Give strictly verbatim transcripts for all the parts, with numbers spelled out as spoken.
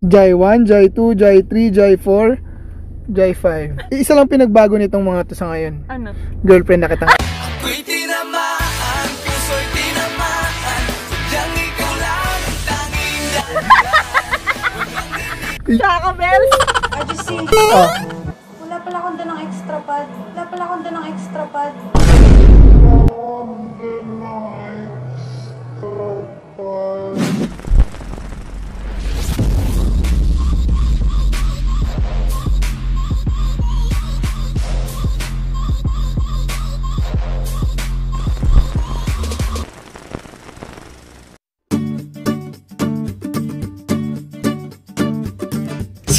Jai one, Jai two, Jai three, Jai four, Jai five. Isa lang pinagbago nitong mga to sa ngayon. Ano? Girlfriend na kita. Ako'y tinamaan, puso'y tinamaan, sadyang ikaw lang ang tanging dahilan. Saka, Bel! Adjusting. Oh. Wala pala akong doon ng extra pad. Wala pala akong doon ng extra pad.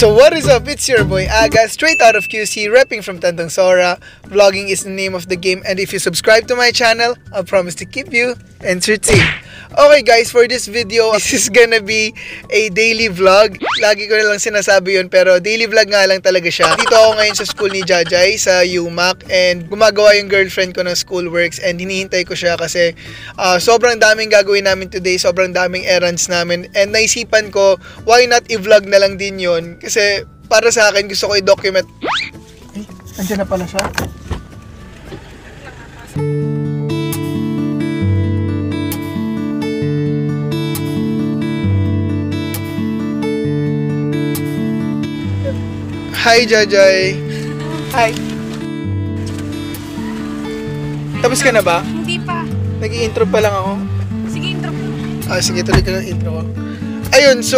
So what is up? It's your boy Aga, straight out of Q C, repping from Tandang Sora. Vlogging is the name of the game, and if you subscribe to my channel, I'll promise to keep you entertained. Okay guys, for this video, this is gonna be a daily vlog. Lagi ko na lang sinasabi yun, pero daily vlog nga lang talaga siya. Dito ako ngayon sa school ni Jajay, sa U M A C, and gumagawa yung girlfriend ko ng school works, and hinihintay ko siya kasi uh, sobrang daming gagawin namin today, sobrang daming errands namin, and naisipan ko, why not i-vlog na lang din yun? Kasi para sa akin, gusto ko i-document. Eh, andyan na pala siya. Hi, Jajay. Hi. Tapos ka na ba? Hindi pa. Nag-i-intro pa lang ako. Sige, intro ko. Ah, sige, tuloy ka ng intro ko. Ayun, so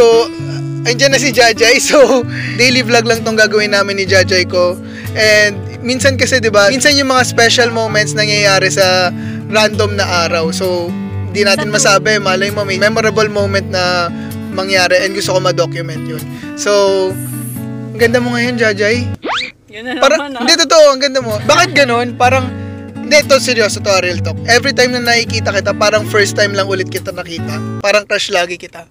andyan na si Jajay, so daily vlog lang tong gagawin namin ni Jajay ko. And minsan kasi, di ba, minsan yung mga special moments nangyayari sa random na araw. So, di natin masabi, malay mo, may memorable moment na mangyari and gusto ko ma-document yun. So, ang ganda mo ngayon, Jajay. Yun na naman, ah. Hindi, totoo, ang ganda mo. Bakit ganun? Parang, hindi, ito seryoso, ito real talk. Every time na nakikita kita, parang first time lang ulit kita nakita. Parang crush lagi kita.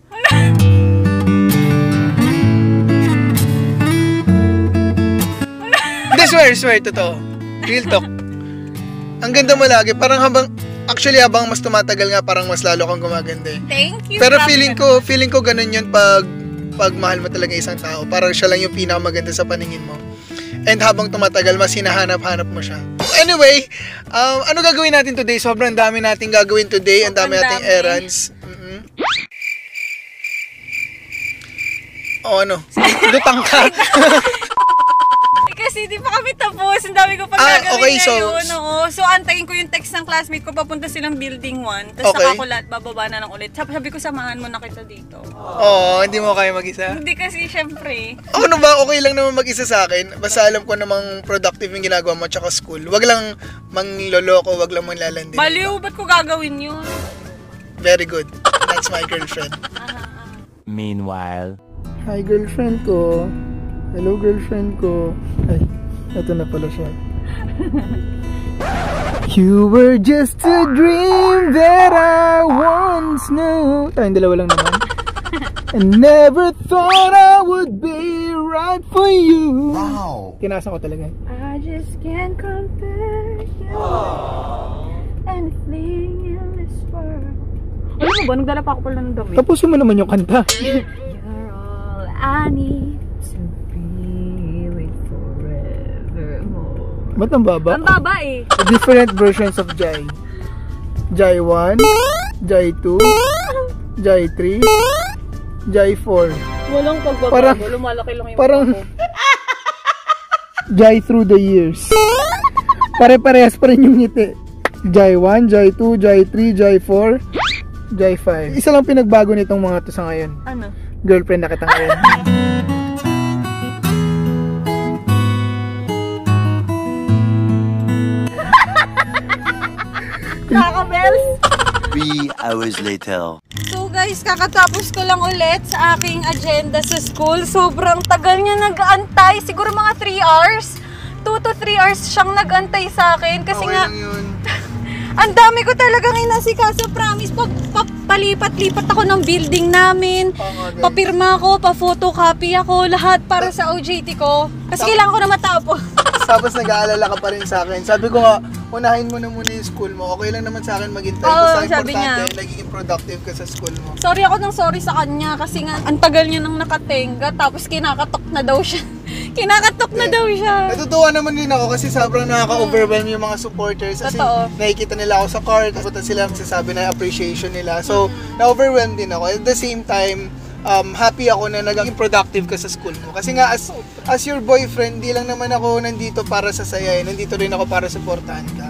Swear, swear, totoo. Real talk. Ang ganda mo lagi. Parang habang, actually habang mas tumatagal nga, parang mas lalo kang gumaganda eh. Thank you. Pero feeling ko, feeling ko ganun yun pag, pag mahal mo talaga isang tao. Parang siya lang yung pinakamaganda sa paningin mo. And habang tumatagal, mas hinahanap-hanap mo siya. Anyway, um, ano gagawin natin today? Sobrang dami natin gagawin today. Ang dami nating errands. Mm-hmm. O ano? Lutang ka. Kasi di pa kami tapos, ang dami ko pang gagawin ah, okay, ngayon. So, oo. So, antayin ko yung text ng classmate ko, papunta silang building one. Tapos okay. Nakakulat, bababa na lang ulit. Sabi, sabi ko, samahan mo na kita dito. Oo, oh, hindi mo kaya mag-isa? Hindi kasi, syempre. Oh, ano ba? Okay lang naman mag-isa sa akin. Basta alam ko namang productive yung ginagawa mo, tsaka school. Wag lang mangloloko, wag lang manglalandi. Baliw, ba't ko gagawin yun? Very good. That's my girlfriend. Aha, aha. Meanwhile, hi girlfriend ko. Hello girlfriend ko. Ay, eto na pala siya. You were just a dream that I once knew. Ay, dalawa lang naman. I never thought I would be right for you. Wow. Kinasa ko talaga. I just can't compare you. Anything in this world. Alam mo ba, nagdala pa ako pala ng damit. Tapusin mo naman yung kanta. You're all I need. Ba't ang baba? Ang baba eh. The different versions of Jai. Jai one, Jai two, Jai three, Jai four. Walang pagbabago, parang, lumalaki lang yung parang, Jai through the years. Pare-parehas pa rin yung ngiti. Jai one, Jai two, Jai three, Jai four, Jai five. Isa lang pinagbago nitong mga to sa ngayon. Ano? Girlfriend na kita ngayon. three hours later. So guys, kakatapos ko lang ulit sa aking agenda sa school. Sobrang tagal niya nag-aantay. Siguro mga three hours. two to three hours siyang nag-aantay sa akin. Kasi okay nga, ang dami ko talagang inasikaso. Promise, pag, pag palipat-lipat ako ng building namin. Okay. Papirma ko, pa-photocopy ako. Lahat para sa O J T ko. Kasi kailangan ko na matapos. Tapos nag-aalala ka pa rin sa akin. Sabi ko nga, unahin mo na muna yung school mo. Okay lang naman sa akin maghintay. Basta importante, nagiging productive ka sa school mo. Sorry ako ng sorry sa kanya kasi nga ang tagal niya nang nakatenga tapos kinakatok na daw siya. Kinakatok na daw siya. Natutuwa naman din ako kasi sobrang nakaka-overwhelm yung mga supporters. Kasi totoo. Nakikita nila ako sa car, tapos sila magsasabi na appreciation nila. So, mm-hmm. na-overwhelm din ako. At the same time, um, happy ako na naging productive ka sa school mo. Kasi nga, as, as your boyfriend, di lang naman ako nandito para sasayain. Nandito rin ako para supportahan ka.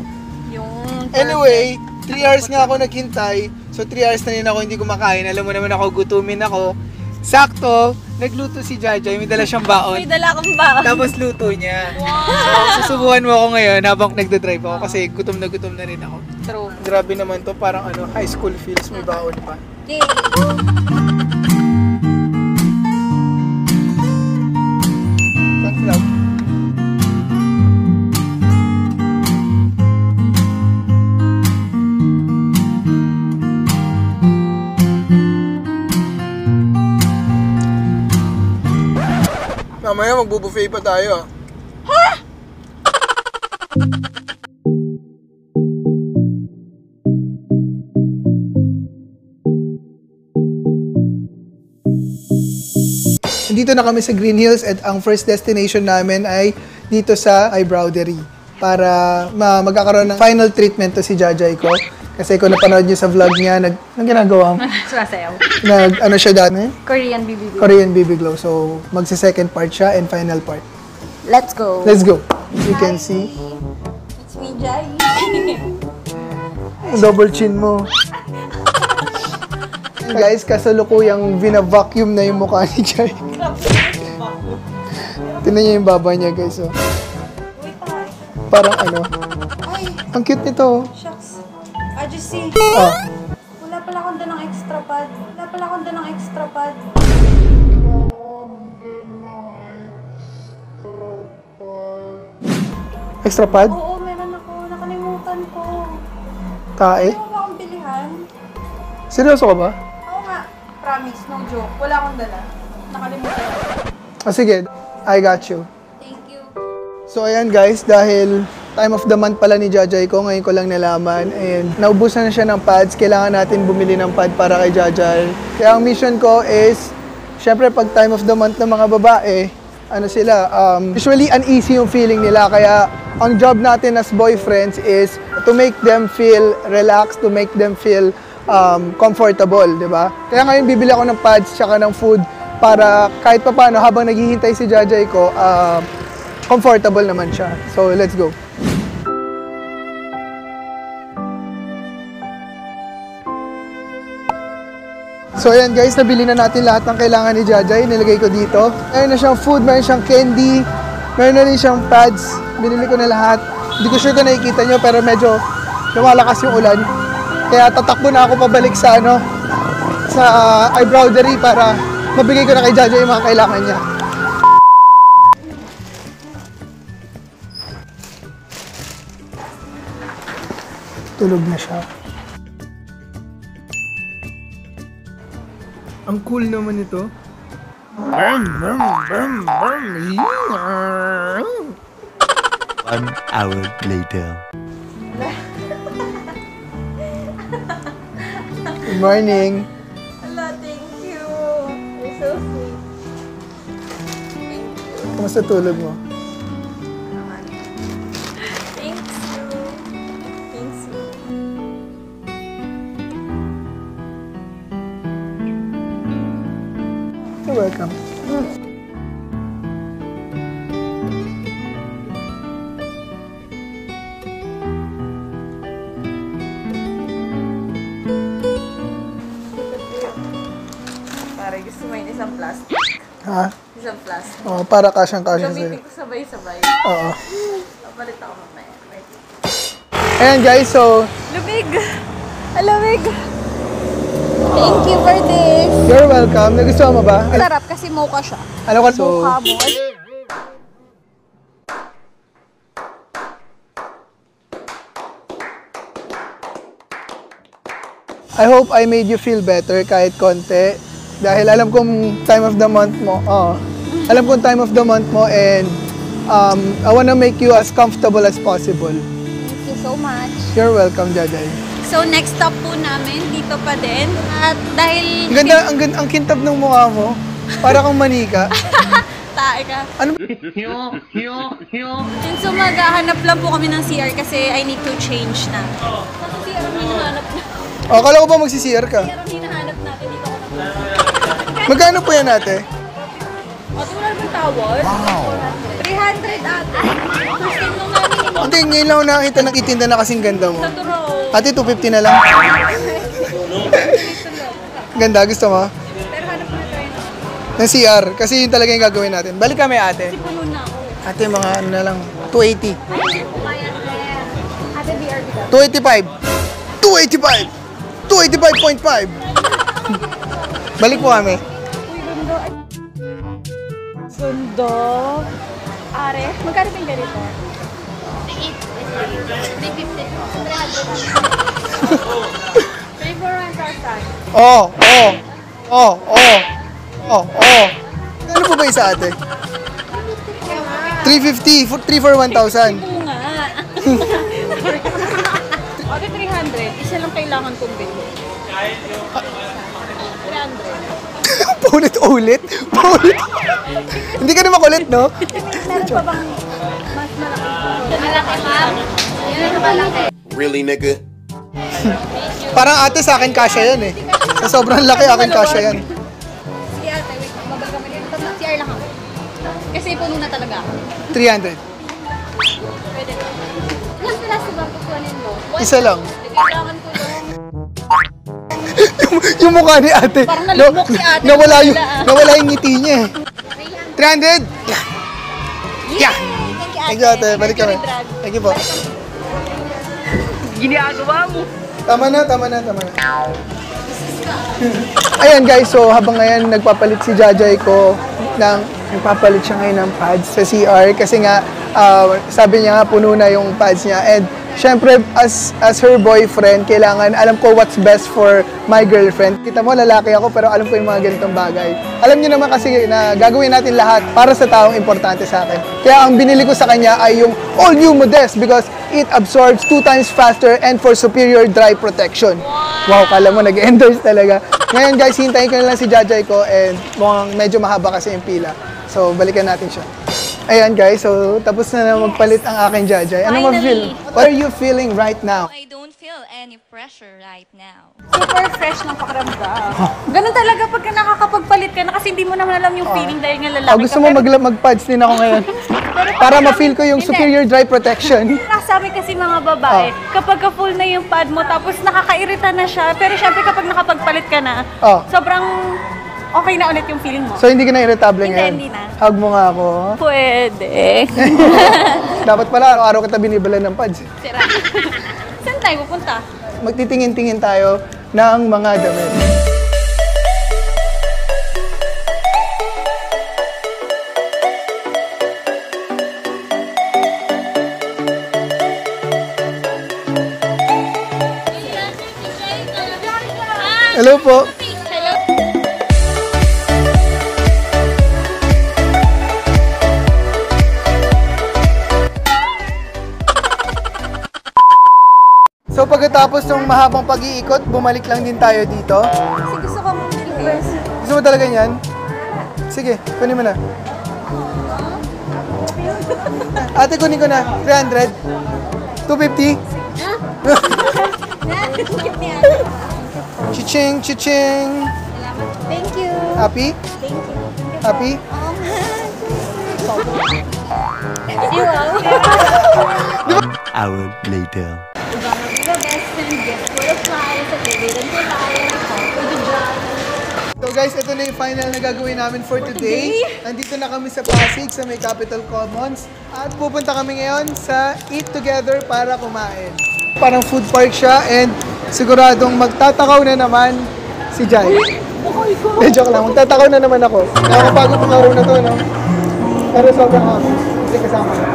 Yung... Anyway, three hours nga ako naghintay. So, three hours na rin ako hindi kumakain. Alam mo naman ako, gutumin ako. Sakto, nagluto si Jajay, may dala siyang baon. May dala akong baon. Tapos luto niya. Wow! So, susubuhan mo ako ngayon habang nagdadrive ako kasi gutom na gutom na rin ako. True. Grabe naman to, parang ano, high school feels, may baon pa. Yay! Thanks, love. Mamaya magbubuffet pa tayo. Ha? Dito na kami sa Green Hills at ang first destination namin ay dito sa Eyebrowdery para magkakaroon ng final treatment to si Jajay ko. Kasi kung napanood niyo sa vlog niya, nag, anong ginagawa mo? Sumasayaw. Nag, ano siya dati? Korean B B Glow. Korean B B Glow. So, magsa-second part siya and final part. Let's go. Let's go. As you can see. It's me, Jai. Double chin mo. Guys, kasalukuyang vina-vacuum na yung mukha ni Jai. Tingnan niyo yung baba niya, guys. Oh. Parang ano. Ay. Ang cute nito. Shucks. I just see. Oh. Wala pala akong doon ng extra pad. Wala pala akong doon ng extra pad. Extra pad? Oo, meron ako. Nakalimutan ko. Tae? Wala akong bilihan. Seryoso ka ba? Oo nga. Promise, no joke. Wala akong dala. Nakalimutan ko. Oh, sige. I got you. Thank you. So, ayan guys, dahil... time of the month pala ni Jajay ko, ngayon ko lang nalaman and naubusan na siya ng pads, kailangan natin bumili ng pad para kay Jajay. Kaya ang mission ko is, syempre pag time of the month ng mga babae, ano sila, um, usually uneasy yung feeling nila. Kaya ang job natin as boyfriends is to make them feel relaxed, to make them feel um, comfortable, di ba? Kaya ngayon bibili ako ng pads tsaka ng food para kahit pa paano habang naghihintay si Jajay ko, uh, comfortable naman siya. So let's go. So ayan guys, nabili na natin lahat ng kailangan ni Jajay. Nilagay ko dito. Mayroon na siyang food, mayroon siyang candy, mayroon na rin siyang pads. Binili ko na lahat. Hindi ko sure kung nakikita nyo pero medyo lumalakas yung ulan. Kaya tatakbo na ako pabalik sa ano, sa uh, Eyebrowdery para mabigay ko na kay Jajay yung mga kailangan niya. Tulog na siya. Ang cool naman ito. One hour later. Good morning. Hello, thank you. You're so sweet. Thank you. Kamusta tulog mo? Welcome. Mm. Para gusto mo yung isang plastic. Ha? Isang plastic. Oo, para kasyang-kasyang sa'yo. Gamitin ko sabay-sabay. Oo. Papalit ako mamaya. Ayan guys, so... Lumig! Alamig! Thank you for this. You're welcome. Nagustuhan mo ba? Sarap kasi mocha siya. Ano ka? So, mocha mo. I hope I made you feel better kahit konti. Dahil alam kong time of the month mo. Oh, alam kong time of the month mo and um, I wanna make you as comfortable as possible. Thank you so much. You're welcome, Jajay. So next stop po namin, dito pa din. At dahil... Ang ganda, ang, ang kintab ng mukha mo. Para kang manika. Tae ka. Ano? Hiyo, hiyo, hiyo. So maghahanap lang po kami ng C R kasi I need to change na. Oh. Sa C R ang hinahanap na. Oh, akala ko ba magsi-C R ka? C R ang hinahanap natin dito. Magkano po yan, ate? O, ito wala bang tawon? Wow. three hundred ate. Ate, ngayon lang nakakita nagtitinda na kasing ganda mo. Sa turo. Ate, two fifty na lang. Ganda, gusto mo? Pero hanap mo na try na. Ng C R, kasi yun talaga yung gagawin natin. Balik kami, ate. Kasi puno na ako. Ate, mga ano na lang, two eighty. Ate, B R B ka. two eighty-five! two eighty-five! two eighty-five point five! Balik po kami. Sundo. Are, magkano pang ganito? three fifty. three forty-one thousand. Oh, oh. Oh, oh. Oh, oh. Ano po ba isa ate? three fifty. three forty-one thousand. Oo nga. Ate, three hundred. Isa lang kailangan kong bilhin. three hundred. Paulit-ulit? Paulit-ulit? Hindi ka naman kulit, no? Meron pa bang mas malaki? Malaki, ma'am. Meron pa malaki. Really, nigga? Parang ate, sa akin kasya yan eh. Sa sobrang laki, akin kasya yan. Sige ate, wait. Magagamit yun. C R lang ako. Kasi puno na talaga ako. three hundred. Pwede. Ilang pilas ba kukunin mo? Isa lang. Kailangan ko lang. Yung mukha ni ate. Parang nalumok si ate. Nawala yung ngiti niya eh. three hundred! Yeah! Yeah! Thank you, ate. Balik kami. Thank you po. Giniagawa mo. Tama na, tama na, tama na. Ayan guys, so habang ngayon nagpapalit si Jajay ko ng... Nagpapalit siya ngayon ng pads sa C R kasi nga uh, sabi niya nga puno na yung pads niya. And syempre, as, as her boyfriend, kailangan alam ko what's best for my girlfriend. Kita mo, lalaki ako, pero alam ko yung mga ganitong bagay. Alam niyo naman kasi na gagawin natin lahat para sa taong importante sa akin. Kaya ang binili ko sa kanya ay yung All New Modess because it absorbs two times faster and for superior dry protection. Wow, kala mo, nag-endorse talaga. Ngayon guys, hintayin ko na lang si Jajay ko and mukhang medyo mahaba kasi yung pila. So, balikan natin siya. Ayan guys, so tapos na na magpalit ang aking Jajay. Ano mo feel? What are you feeling right now? I don't feel any pressure right now. Super fresh ng pakiramdam. Ganun talaga pagka nakakapagpalit ka na kasi hindi mo naman alam yung feeling dahil nga lalaki ka. Oh, gusto mo mag-pads din ako ngayon. Para ma-feel ko yung superior dry protection. Sabi kasi mga babae, kapag ka-full na yung pad mo tapos nakakairita na siya. Pero syempre kapag nakapagpalit ka na, sobrang... okay na ulit yung feeling mo. So, hindi ka na irritable ngayon? Hindi, hindi na. Hug mo nga ako. Pwede. Dapat pala, araw-araw kita binibalan ng pads. Sira. Saan tayo pupunta? Magtitingin-tingin tayo ng mga damit. Hello po. So pagkatapos ng mahabang pag-iikot, bumalik lang din tayo dito. Kasi gusto ko mong bilhin. Gusto mo talaga yan? Sige, kunin mo na. Ate, kunin ko na. three hundred. two fifty. Ha? Chiching, chiching. Thank you. Happy? Thank you. Happy? Hour later. So guys, ito na yung final na gagawin namin for today. Nandito na kami sa Pasig, sa may Capitol Commons. At pupunta kami ngayon sa Eat Together para kumain. Parang food park siya and siguradong magtatakaw na naman si Jai. Eh, joke lang, magtatakaw na naman ako. Nakakapagod ng araw na to, no? Pero sobrang ako. Kasi kasama na.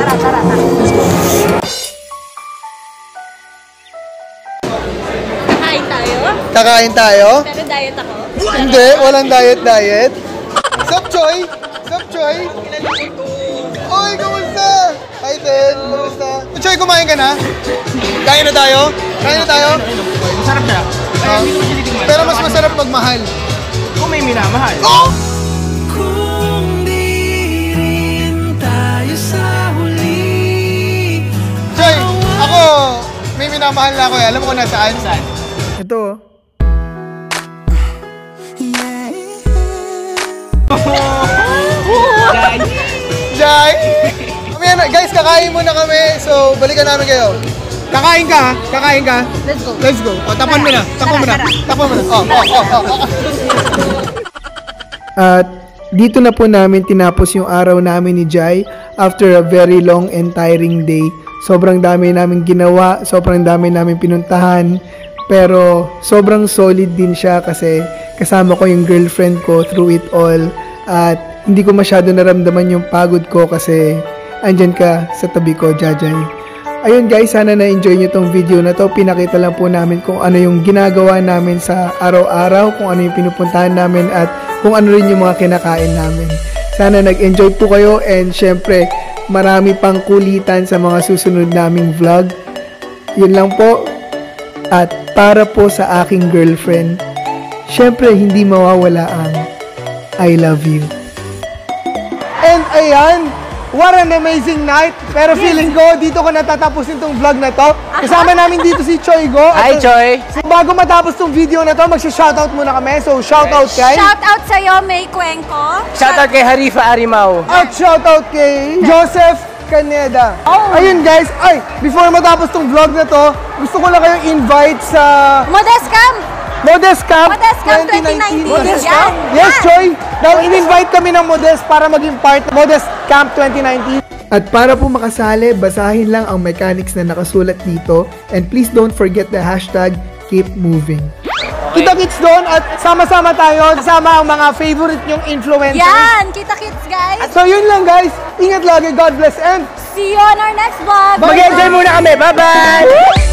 Tara, tara, tara. Hi tayo. Kakain Kakain tayo? Pero diet ako. Hindi, walang diet-diet. Sup, Choi? Sup, Choi? Oy, kamusta? Hi, Ben. Kamusta? Choi, kumain ka na? Kain na tayo? Kain na tayo? Masarap siya. Uh, pero mas masarap magmahal. Kung may minamahal. Oh! Kung di rin tayo sa huli. Choi, ako, may minamahal na ako eh. Alam ko na saan. Saan? Ito. Jai! Guys, kakain muna kami. So, balikan namin kayo. Kakain ka? Kakain ka? Let's go. Let's go. O, tapan mo na. Tapan mo na. Tapan mo na. O, o, o, o. At dito na po namin tinapos yung araw namin ni Jai after a very long and tiring day. Sobrang dami namin ginawa. Sobrang dami namin pinuntahan. Pero sobrang solid din siya kasi kasama ko yung girlfriend ko through it all. At hindi ko masyado naramdaman yung pagod ko kasi andyan ka sa tabi ko, Jajay. Ayun guys, sana na-enjoy nyo tong video na to. Pinakita lang po namin kung ano yung ginagawa namin sa araw-araw, kung ano yung pinupuntahan namin at kung ano rin yung mga kinakain namin. Sana nag-enjoy po kayo and syempre marami pang kulitan sa mga susunod naming vlog. Yun lang po. At para po sa aking girlfriend, syempre hindi mawawala ang I love you. And ayan, what an amazing night. Pero feeling ko, dito ko natatapusin tong vlog na to. Kasama namin dito si Choi Go. Hi, Choi. So bago matapos tong video na to, magsha-shoutout muna kami. So shoutout kay... Shoutout sa'yo, May Cuenco. Shoutout kay Harifa Arimao. At shoutout kay Joseph Caneda. Oh. Ayun guys, ay, before matapos tong vlog na to, gusto ko lang kayong invite sa... Modess Camp! Modess Camp! Modess Camp twenty nineteen! Modess Camp? Yes, Choi! Now, in-invite kami ng Modess para maging part ng Modess Camp twenty nineteen. At para po makasali, basahin lang ang mechanics na nakasulat dito and please don't forget the hashtag Keep Moving. Kita-kits doon at sama-sama tayo, sama ang mga favorite nyong influencers. Yan! Kita-kits, guys! At so yun lang, guys. Ingat lagi. God bless and... See you on our next vlog! Mag-enjoy muna kami. Bye-bye!